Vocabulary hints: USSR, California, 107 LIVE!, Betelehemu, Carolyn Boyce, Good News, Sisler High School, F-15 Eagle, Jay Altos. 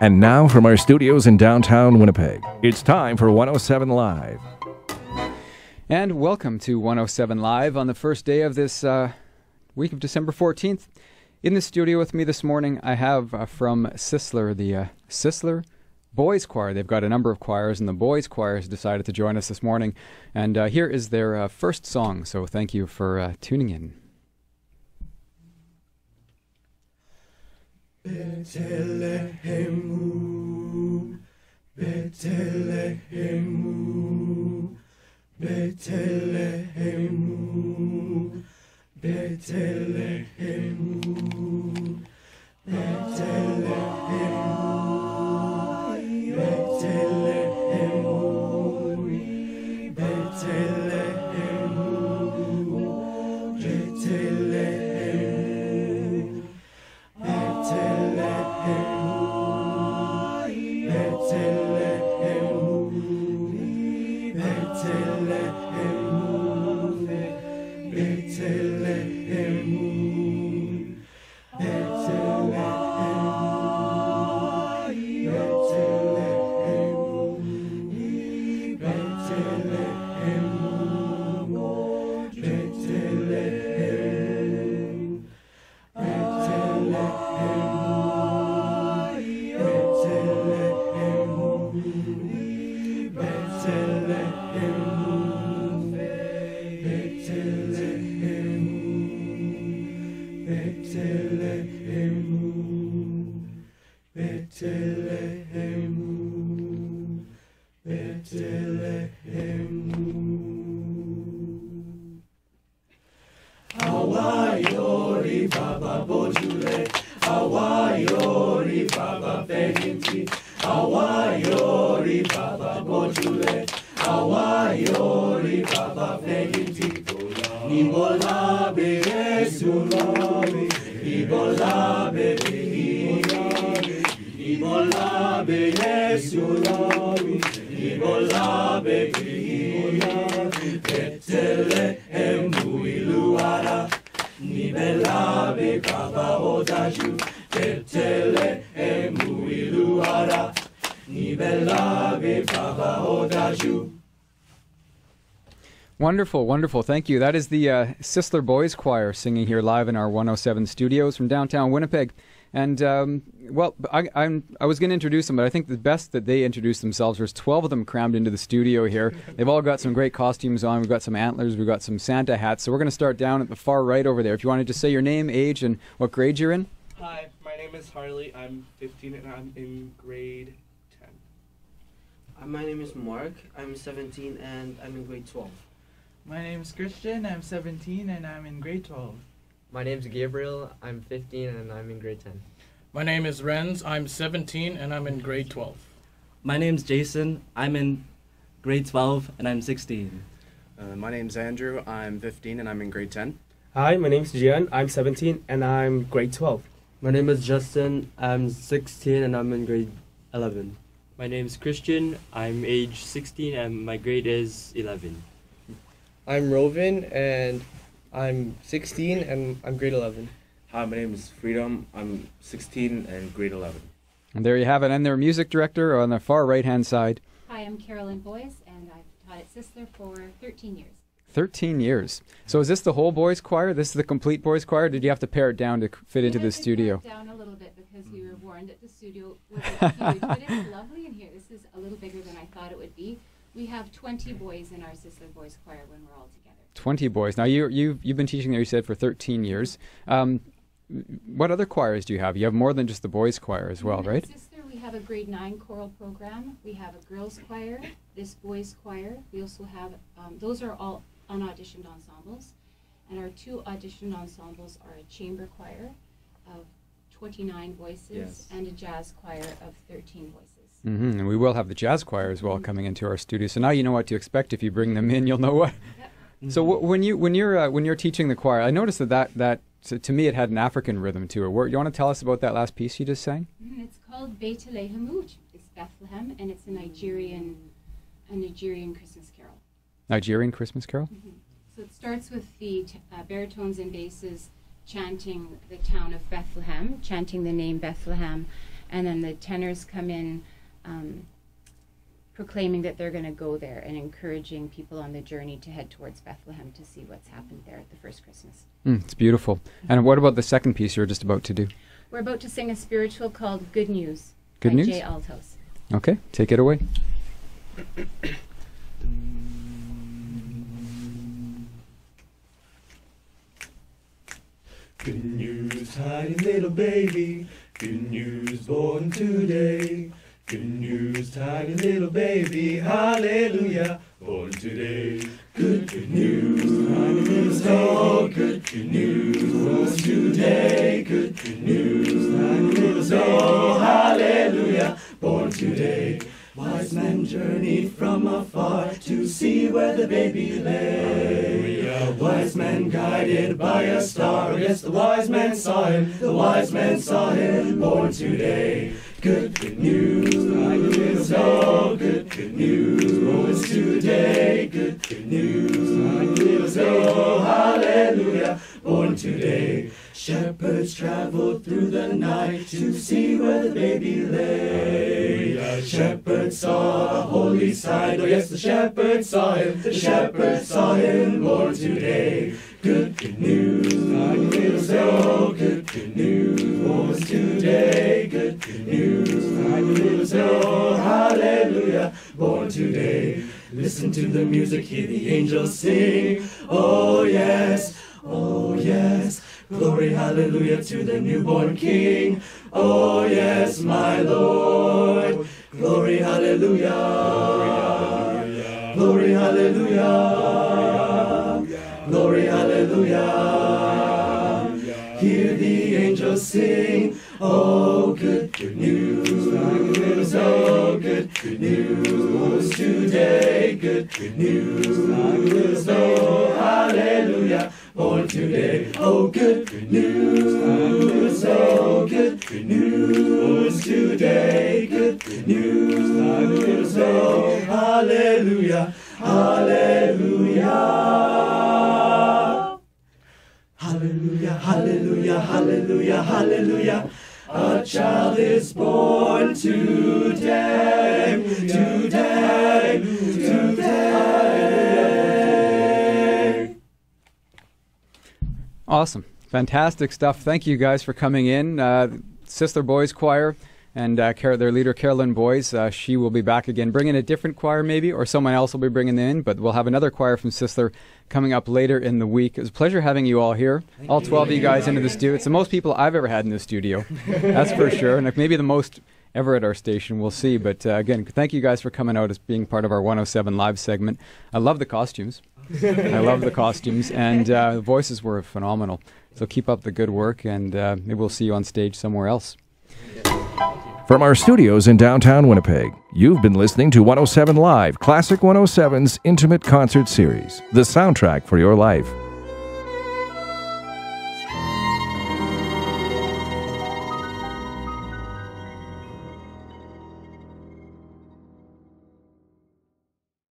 And now from our studios in downtown Winnipeg, it's time for 107 Live. And welcome to 107 Live on the first day of this week of December 14th. In the studio with me this morning, I have from Sisler, the Sisler Boys Choir. They've got a number of choirs, and the boys choirs decided to join us this morning. And here is their first song, so thank you for tuning in. Betelehemu, Betelehemu, Betelehemu, Betelehemu, Betelehemu, Betelehemu, Betelehemu, Betelehemu. Wonderful, wonderful. Thank you. That is the Sisler Boys Choir singing here live in our 107 studios from downtown Winnipeg. And, well, I was going to introduce them, but I think the best that they introduced themselves. There's 12 of them crammed into the studio here. They've all got some great costumes on. We've got some antlers. We've got some Santa hats. So we're going to start down at the far right over there. If you want to just say your name, age, and what grade you're in. Hi, my name is Harley. I'm 15 and I'm in grade 10. My name is Mark. I'm 17 and I'm in grade 12. My name is Christian, I'm 17 and I'm in grade 12. My name is Gabriel, I'm 15 and I'm in grade 10. My name is Renz, I'm 17 and I'm in grade 12. My name is Jason, I'm in grade 12 and I'm 16. My name is Andrew, I'm 15 and I'm in grade 10. Hi, my name is Gian, I'm 17 and I'm grade 12. My name is Justin, I'm 16 and I'm in grade 11. My name is Christian, I'm age 16 and my grade is 11. I'm Rovin, and I'm 16, and I'm grade 11. Hi, my name is Freedom. I'm 16 and grade 11. And there you have it. And their music director on the far right-hand side. Hi, I'm Carolyn Boyce, and I've taught at Sisler for 13 years. 13 years. So is this the whole boys' choir? This is the complete boys' choir? Or did you have to pare it down to fit into the studio? Pare it down a little bit because we were warned that the studio was huge, but it's lovely in here. This is a little bigger than I thought it would be. We have 20 boys in our Sisler Boys Choir when we're all together. 20 boys. Now, you've been teaching there, you said, for 13 years. What other choirs do you have? You have more than just the boys' choir as well, right? At Sisler, we have a grade 9 choral program. We have a girls' choir, this boys' choir. We also have, those are all unauditioned ensembles. And our two auditioned ensembles are a chamber choir of 29 voices and a jazz choir of 13 voices. Mm-hmm. And we will have the jazz choir as well coming into our studio. So now you know what to expect. If you bring them in, you'll know what. So when you're teaching the choir, I noticed that so to me it had an African rhythm to it. You want to tell us about that last piece you just sang? It's called Betelehemu. It's Bethlehem, and it's a Nigerian Christmas carol. Nigerian Christmas carol. Mm-hmm. So it starts with the baritones and basses chanting the town of Bethlehem, chanting the name Bethlehem. and then the tenors come in proclaiming that they're going to go there and encouraging people on the journey to head towards Bethlehem to see what's happened there at the first Christmas. It's beautiful. And what about the second piece you're just about to do? We're about to sing a spiritual called Good News by Jay Altos. Okay, take it away. Good news, tiny little baby. Good news, born today. Good news, tiny little baby. Hallelujah, born today. Good news, tiny little soul. Good news, born today. Good news, tiny little soul. Hallelujah, born today. Wise men journeyed from afar to see where the baby lay. Hallelujah. Wise men guided by a star. Yes, the wise men saw him. The wise men saw him born today. Good news, tiny little soul. Good news, born today. Good news, tiny little soul. Hallelujah, born today. Shepherds traveled through the night to see where the baby lay. Hallelujah. Shepherds saw a holy sight. Oh yes, the shepherds saw him. The shepherds saw him born today. Good news, tiny little soul. Good news, born today. Good news, tiny little soul. Hallelujah, born today. Listen to the music, hear the angels sing. Oh yes, oh yes. Glory, hallelujah, to the newborn King. Oh, yes, my Lord. Glory, hallelujah. Glory, hallelujah. Glory, hallelujah. Hear the angels sing. Oh, good news, tiny little soul. Good news, born today. Good news, tiny little soul. Hallelujah, born today. Oh, good news, tiny little soul. Good news, born today. Good news, tiny little soul. Hallelujah, hallelujah. Hallelujah, hallelujah, hallelujah, hallelujah. A child is born today, today, today. Awesome. Fantastic stuff. Thank you guys for coming in. Sisler Boys Choir and their leader, Carolyn Boyce, she will be back again. Bring in a different choir maybe, or someone else will be bringing them in, but we'll have another choir from Sisler coming up later in the week. It was a pleasure having you all here. All 12 of you guys into the studio. It's the most people I've ever had in the studio, that's for sure, and maybe the most ever at our station. We'll see. But again, thank you guys for coming out as being part of our 107 Live segment. I love the costumes. I love the costumes, and the voices were phenomenal. So keep up the good work, and maybe we'll see you on stage somewhere else. From our studios in downtown Winnipeg, you've been listening to 107 Live, Classic 107's Intimate Concert Series, the soundtrack for your life.